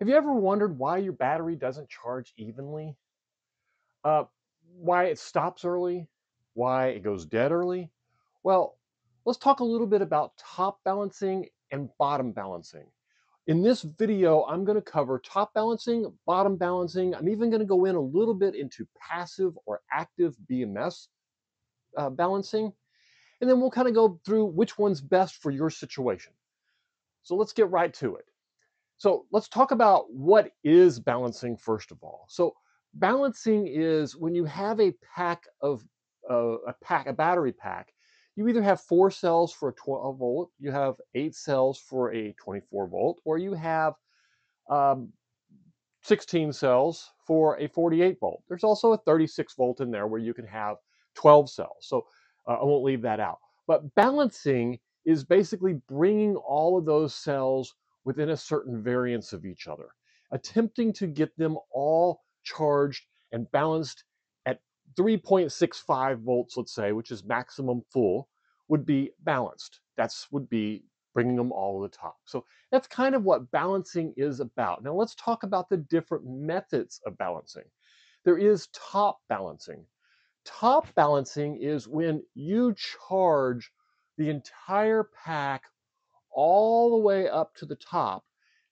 Have you ever wondered why your battery doesn't charge evenly? Why it stops early? Why it goes dead early? Well, let's talk a little bit about top balancing and bottom balancing. In this video, I'm going to cover top balancing, bottom balancing. I'm even going to go in a little bit into passive or active BMS balancing. And then we'll kind of go through which one's best for your situation. So let's get right to it. So let's talk about what is balancing first of all. So balancing is when you have a pack of a battery pack. You either have 4 cells for a 12 volt, you have 8 cells for a 24 volt, or you have 16 cells for a 48 volt. There's also a 36 volt in there where you can have 12 cells. So I won't leave that out. But balancing is basically bringing all of those cells within a certain variance of each other, attempting to get them all charged and balanced at 3.65 volts, let's say, which is maximum full, would be balanced. Would be bringing them all to the top. So that's kind of what balancing is about. Now let's talk about the different methods of balancing. There is top balancing. Top balancing is when you charge the entire pack all the way up to the top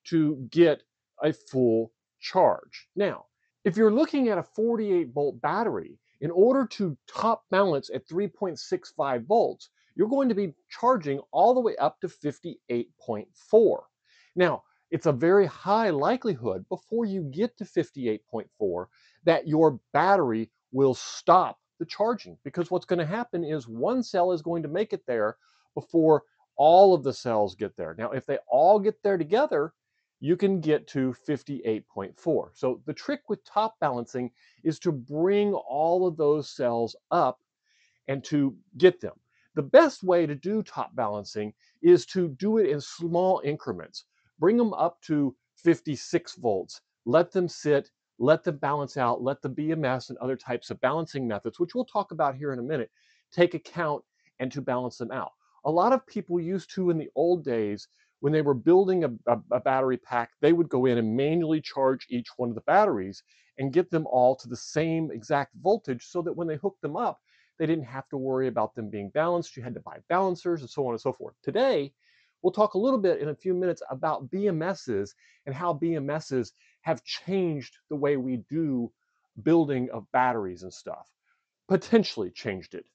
to get a full charge. Now, if you're looking at a 48 volt battery, in order to top balance at 3.65 volts, you're going to be charging all the way up to 58.4. Now, it's a very high likelihood before you get to 58.4 that your battery will stop the charging, because what's going to happen is one cell is going to make it there before all of the cells get there. Now, if they all get there together, you can get to 58.4. So the trick with top balancing is to bring all of those cells up and to get them. The best way to do top balancing is to do it in small increments. Bring them up to 56 volts. Let them sit, let them balance out, let the BMS and other types of balancing methods, which we'll talk about here in a minute, take account and to balance them out. A lot of people used to, in the old days, when they were building a battery pack, they would go in and manually charge each one of the batteries and get them all to the same exact voltage so that when they hooked them up, they didn't have to worry about them being balanced. You had to buy balancers and so on and so forth. Today, we'll talk a little bit in a few minutes about BMSs and how BMSs have changed the way we do building of batteries and stuff, potentially changed it.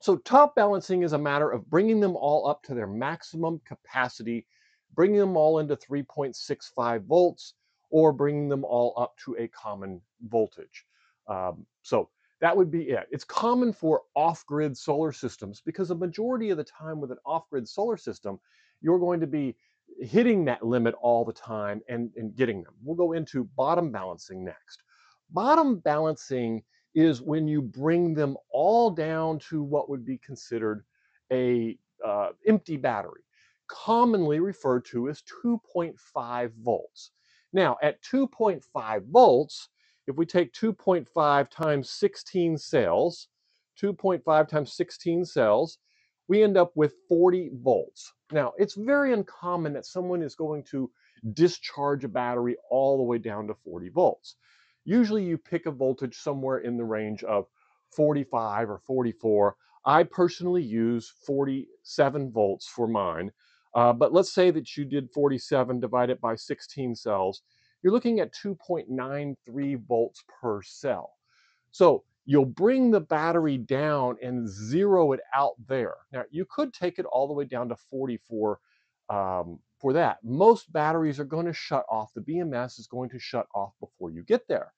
So top balancing is a matter of bringing them all up to their maximum capacity, bringing them all into 3.65 volts, or bringing them all up to a common voltage. So that would be it. It's common for off-grid solar systems because a majority of the time with an off-grid solar system, you're going to be hitting that limit all the time and getting them. We'll go into bottom balancing next. Bottom balancing is when you bring them all down to what would be considered a empty battery, commonly referred to as 2.5 volts. Now at 2.5 volts, if we take 2.5 times 16 cells, 2.5 times 16 cells, we end up with 40 volts. Now it's very uncommon that someone is going to discharge a battery all the way down to 40 volts. Usually you pick a voltage somewhere in the range of 45 or 44. I personally use 47 volts for mine, but let's say that you did 47 divided by 16 cells. You're looking at 2.93 volts per cell. So you'll bring the battery down and zero it out there. Now you could take it all the way down to 44 for that. Most batteries are going to shut off. The BMS is going to shut off before you get there.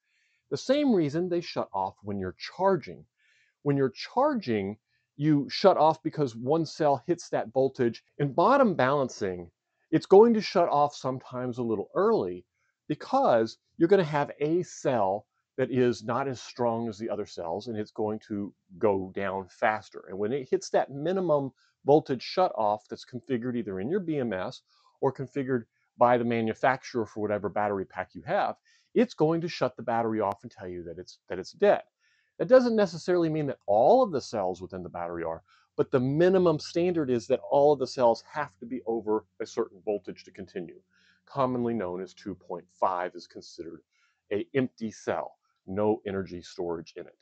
The same reason they shut off when you're charging. When you're charging, you shut off because one cell hits that voltage. In bottom balancing, it's going to shut off sometimes a little early because you're going to have a cell that is not as strong as the other cells and it's going to go down faster. And when it hits that minimum voltage shut off that's configured either in your BMS or configured by the manufacturer for whatever battery pack you have, it's going to shut the battery off and tell you that it's dead. That doesn't necessarily mean that all of the cells within the battery are, but the minimum standard is that all of the cells have to be over a certain voltage to continue. commonly known as 2.5, is considered an empty cell, no energy storage in it.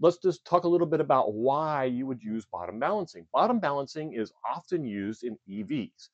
Let's just talk a little bit about why you would use bottom balancing. Bottom balancing is often used in EVs,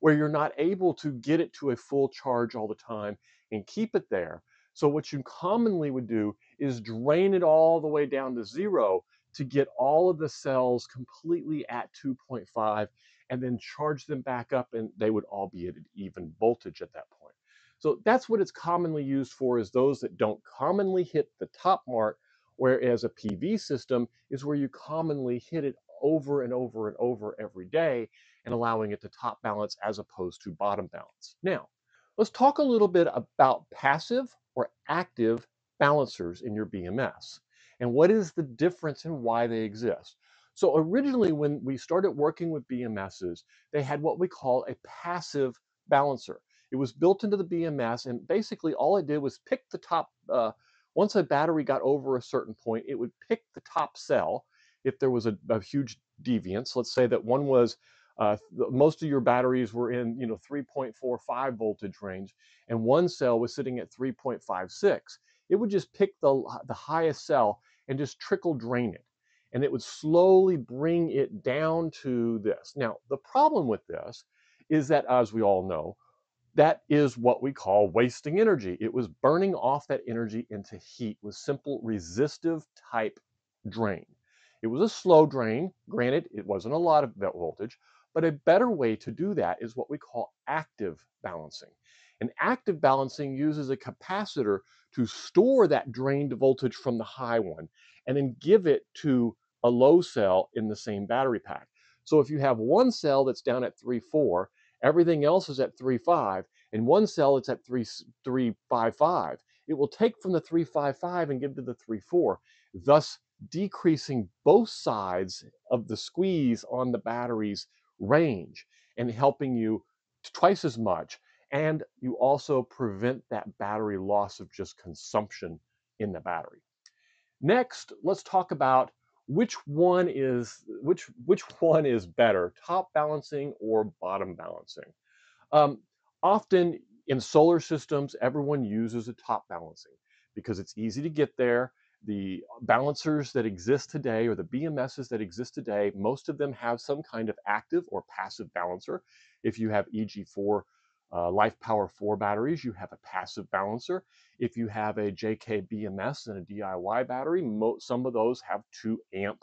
where you're not able to get it to a full charge all the time and keep it there. So what you commonly would do is drain it all the way down to zero to get all of the cells completely at 2.5 and then charge them back up, and they would all be at an even voltage at that point. So that's what it's commonly used for, is those that don't commonly hit the top mark, whereas a PV system is where you commonly hit it over and over and over every day, and allowing it to top balance as opposed to bottom balance. Now, let's talk a little bit about passive or active balancers in your BMS, and what is the difference and why they exist. So originally, when we started working with BMSs, they had what we call a passive balancer. It was built into the BMS, and basically all it did was pick the top, once a battery got over a certain point, it would pick the top cell. If there was a huge deviance, let's say that one was, most of your batteries were in 3.45 voltage range, and one cell was sitting at 3.56. It would just pick the highest cell and just trickle drain it. And it would slowly bring it down to this. Now, the problem with this is that, as we all know, that is what we call wasting energy. It was burning off that energy into heat with simple resistive type drain. It was a slow drain. Granted, it wasn't a lot of voltage, but a better way to do that is what we call active balancing. And active balancing uses a capacitor to store that drained voltage from the high one and then give it to a low cell in the same battery pack. So if you have one cell that's down at 3.4, everything else is at 3.5, and one cell it's at 3.55, it will take from the 3.55 and give to the 3.4, thus decreasing both sides of the squeeze on the battery's range and helping you twice as much. And you also prevent that battery loss of just consumption in the battery. Next, let's talk about which one is better, top balancing or bottom balancing. Often in solar systems, everyone uses a top balancing because it's easy to get there. The balancers that exist today, or the BMSs that exist today, most of them have some kind of active or passive balancer. If you have EG4 Life Power 4 batteries, you have a passive balancer. If you have a JK BMS and a DIY battery, some of those have 2 amp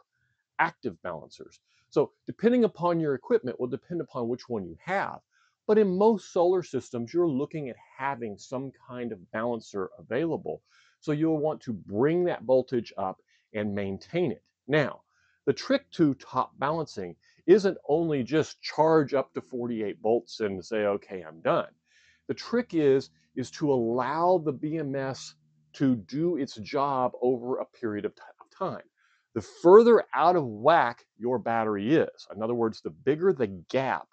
active balancers. So depending upon your equipment will depend upon which one you have. But in most solar systems, you're looking at having some kind of balancer available. So you'll want to bring that voltage up and maintain it. Now, the trick to top balancing isn't only just charge up to 48 volts and say, okay, I'm done. The trick is to allow the BMS to do its job over a period of time. The further out of whack your battery is, in other words, the bigger the gap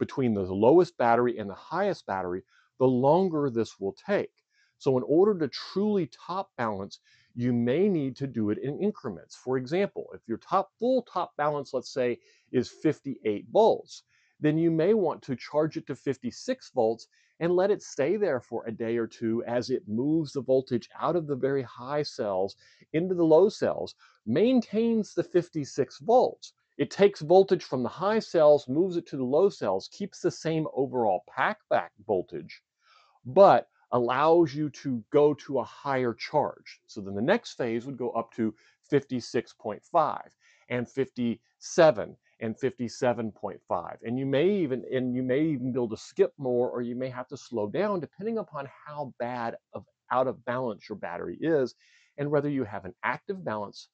between the lowest battery and the highest battery, the longer this will take. So in order to truly top balance, you may need to do it in increments. For example, if your full top balance, let's say, is 58 volts, then you may want to charge it to 56 volts and let it stay there for a day or two as it moves the voltage out of the very high cells into the low cells, maintains the 56 volts. It takes voltage from the high cells, moves it to the low cells, keeps the same overall packback voltage, but allows you to go to a higher charge. So then the next phase would go up to 56.5 and 57 and 57.5. And you may even be able to skip more, or you may have to slow down depending upon how bad of out of balance your battery is, and whether you have an active balance,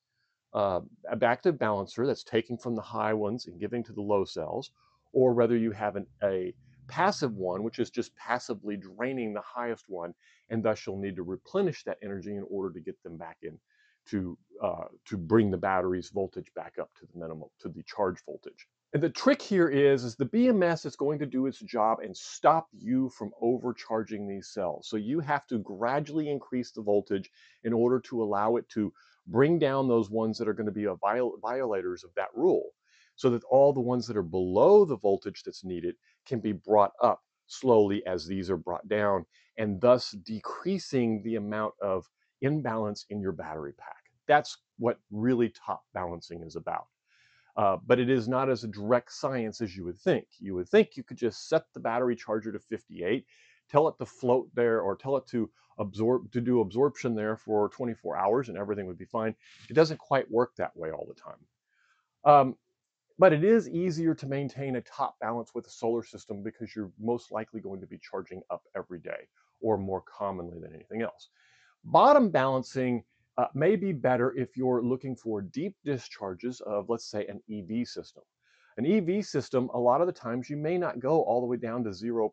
active balancer that's taking from the high ones and giving to the low cells, or whether you have a passive one, which is just passively draining the highest one, and thus you'll need to replenish that energy in order to get them back in to bring the battery's voltage back up to the minimum, to the charge voltage. And the trick here is the BMS is going to do its job and stop you from overcharging these cells. So you have to gradually increase the voltage in order to allow it to bring down those ones that are going to be violators of that rule, so that all the ones that are below the voltage that's needed can be brought up slowly as these are brought down, and thus decreasing the amount of imbalance in your battery pack. That's what really top balancing is about. But it is not as a direct science as you would think. You would think you could just set the battery charger to 58, tell it to float there, or tell it to do absorption there for 24 hours and everything would be fine. It doesn't quite work that way all the time. But it is easier to maintain a top balance with a solar system because you're most likely going to be charging up every day, or more commonly than anything else. Bottom balancing may be better if you're looking for deep discharges of, let's say, an EV system. An EV system, a lot of the times you may not go all the way down to 0%.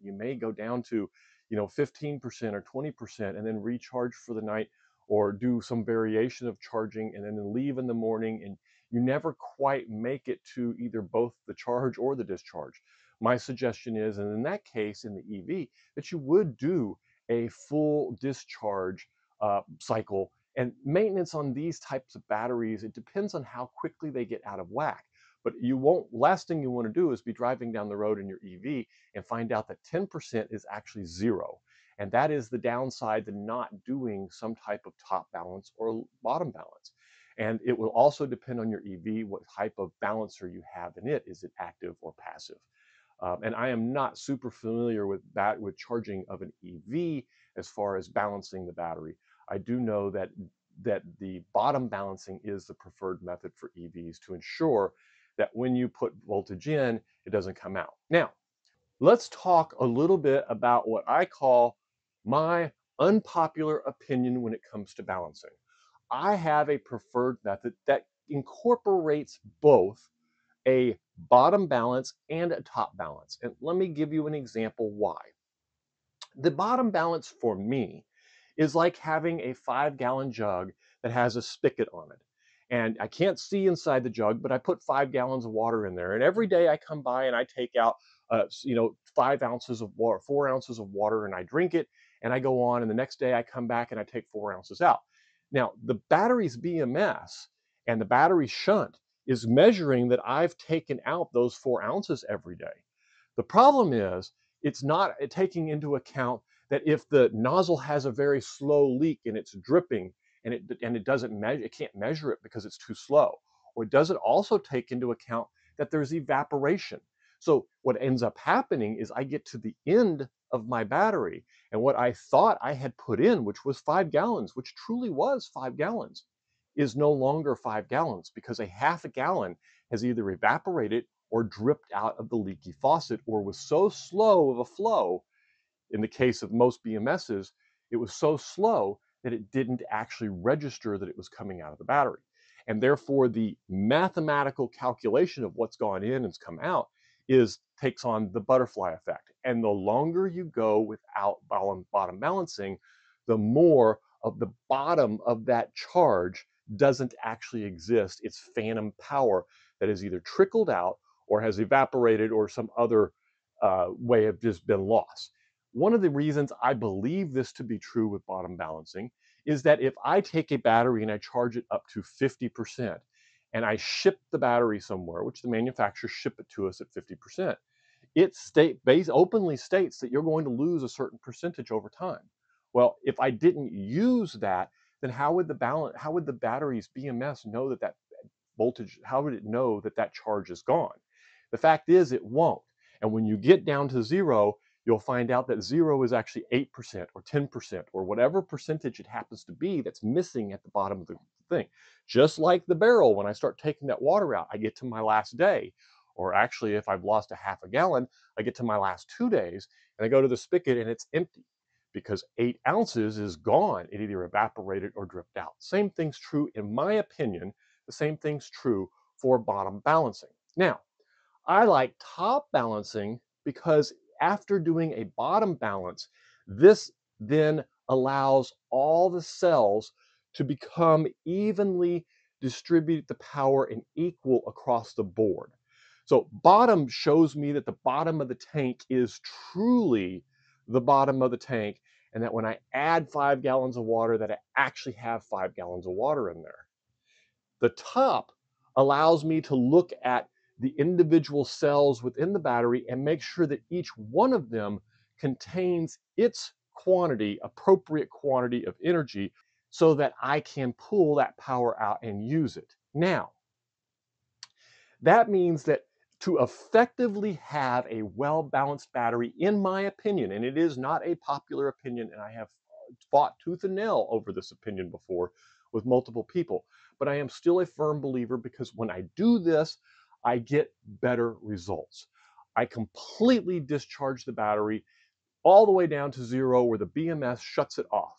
You may go down to, 15% or 20% and then recharge for the night, or do some variation of charging and then leave in the morning, and you never quite make it to either both the charge or the discharge. My suggestion is, and in that case, in the EV, that you would do a full discharge cycle. And maintenance on these types of batteries, it depends on how quickly they get out of whack. But last thing you want to do is be driving down the road in your EV and find out that 10% is actually zero. And that is the downside to not doing some type of top balance or bottom balance. And it will also depend on your EV, what type of balancer you have in it. Is it active or passive? And I am not super familiar with that, with charging of an EV as far as balancing the battery. I do know that the bottom balancing is the preferred method for EVs to ensure that when you put voltage in, it doesn't come out. Now, let's talk a little bit about what I call my unpopular opinion when it comes to balancing. I have a preferred method that incorporates both a bottom balance and a top balance. And let me give you an example why. The bottom balance for me is like having a 5-gallon jug that has a spigot on it. And I can't see inside the jug, but I put 5 gallons of water in there. And every day I come by and I take out, 5 ounces of water, 4 ounces of water, and I drink it, and I go on. And the next day I come back and I take 4 ounces out. Now, the battery's BMS and the battery shunt is measuring that I've taken out those 4 ounces every day. The problem is it's not taking into account that if the nozzle has a very slow leak and it's dripping, and it doesn't measure, it can't measure it because it's too slow, or it doesn't also take into account that there's evaporation. So what ends up happening is I get to the end of my battery, and what I thought I had put in, which was 5 gallons, which truly was 5 gallons, is no longer 5 gallons, because a half a gallon has either evaporated or dripped out of the leaky faucet, or was so slow of a flow. In the case of most BMSs, it was so slow that it didn't actually register that it was coming out of the battery. And therefore, the mathematical calculation of what's gone in and's come out takes on the butterfly effect. And the longer you go without bottom balancing, the more of the bottom of that charge doesn't actually exist. It's phantom power that has either trickled out or has evaporated, or some other way of just been lost. One of the reasons I believe this to be true with bottom balancing is that if I take a battery and I charge it up to 50%, and I ship the battery somewhere, which the manufacturers ship it to us at 50%, it openly states that you're going to lose a certain percentage over time. Well, if I didn't use that, then how would the battery's BMS know that that voltage, how would it know that that charge is gone? The fact is, it won't. And when you get down to zero, you'll find out that zero is actually 8% or 10% or whatever percentage it happens to be that's missing at the bottom of the thing. Just like the barrel, when I start taking that water out, I get to my last day, or actually if I've lost a half a gallon, I get to my last 2 days, and I go to the spigot and it's empty, because 8 ounces is gone. It either evaporated or dripped out. Same thing's true, in my opinion, the same thing's true for bottom balancing. Now, I like top balancing because after doing a bottom balance, this then allows all the cells to become evenly distribute the power and equal across the board. So bottom shows me that the bottom of the tank is truly the bottom of the tank, and that when I add 5 gallons of water, that I actually have 5 gallons of water in there. The top allows me to look at the individual cells within the battery and make sure that each one of them contains its quantity, appropriate quantity of energy, so that I can pull that power out and use it. Now, that means that to effectively have a well-balanced battery, in my opinion, and it is not a popular opinion, and I have fought tooth and nail over this opinion before with multiple people, but I am still a firm believer, because when I do this, I get better results. I completely discharge the battery all the way down to zero, where the BMS shuts it off.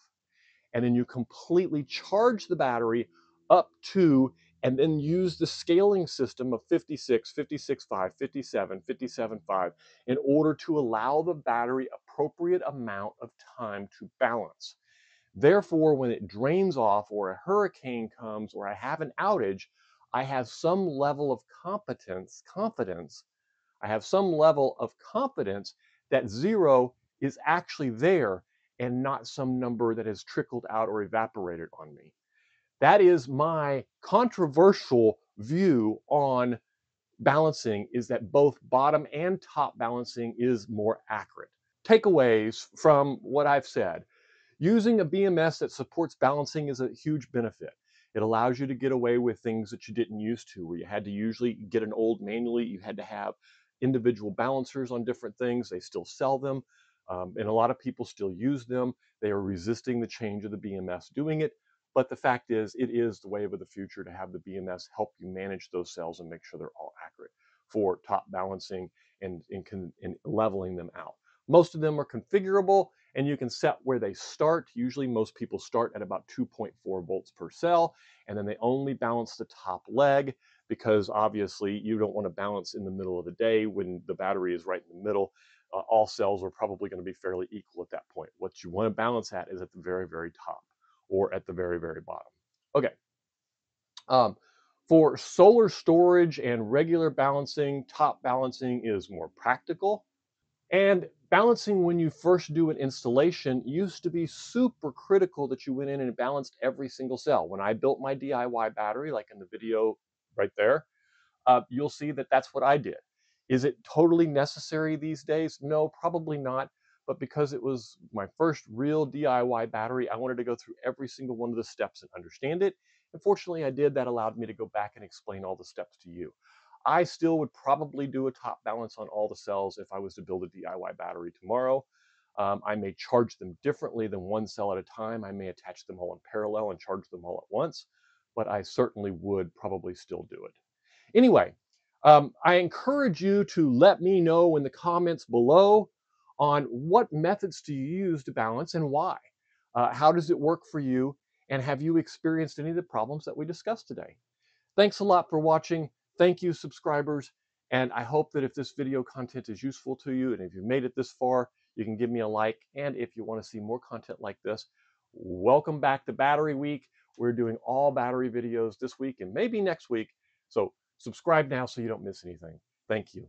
And then you completely charge the battery up to, and then use the scaling system of 56, 56, 5, 57, 57, 5, in order to allow the battery appropriate amount of time to balance. Therefore, when it drains off, or a hurricane comes, or I have an outage, I have some level of confidence. I have some level of confidence that zero is actually there and not some number that has trickled out or evaporated on me. That is my controversial view on balancing, is that both bottom and top balancing is more accurate. Takeaways from what I've said: using a BMS that supports balancing is a huge benefit. It allows you to get away with things that you didn't used to, where you had to usually get an old manually, you had to have individual balancers on different things. They still sell them, and a lot of people still use them. They are resisting the change of the BMS doing it, but the fact is, it is the wave of the future to have the BMS help you manage those cells and make sure they're all accurate for top balancing and leveling them out. Most of them are configurable, and you can set where they start. Usually most people start at about 2.4 volts per cell, and then they only balance the top leg, because obviously you don't want to balance in the middle of the day when the battery is right in the middle. All cells are probably going to be fairly equal at that point. What you want to balance at is at the very, very top, or at the very, very bottom. Okay. For solar storage and regular balancing, top balancing is more practical. And balancing, when you first do an installation, used to be super critical that you went in and balanced every single cell. When I built my DIY battery, like in the video right there, you'll see that that's what I did. Is it totally necessary these days? No, probably not. But because it was my first real DIY battery, I wanted to go through every single one of the steps and understand it. Unfortunately, I did. That allowed me to go back and explain all the steps to you. I still would probably do a top balance on all the cells if I was to build a DIY battery tomorrow. I may charge them differently than one cell at a time. I may attach them all in parallel and charge them all at once, but I certainly would probably still do it. Anyway, I encourage you to let me know in the comments below on what methods do you use to balance and why. How does it work for you? And have you experienced any of the problems that we discussed today? Thanks a lot for watching. Thank you, subscribers, and I hope that if this video content is useful to you, and if you've made it this far, you can give me a like. And if you want to see more content like this, welcome back to Battery Week. We're doing all battery videos this week and maybe next week, so subscribe now so you don't miss anything. Thank you.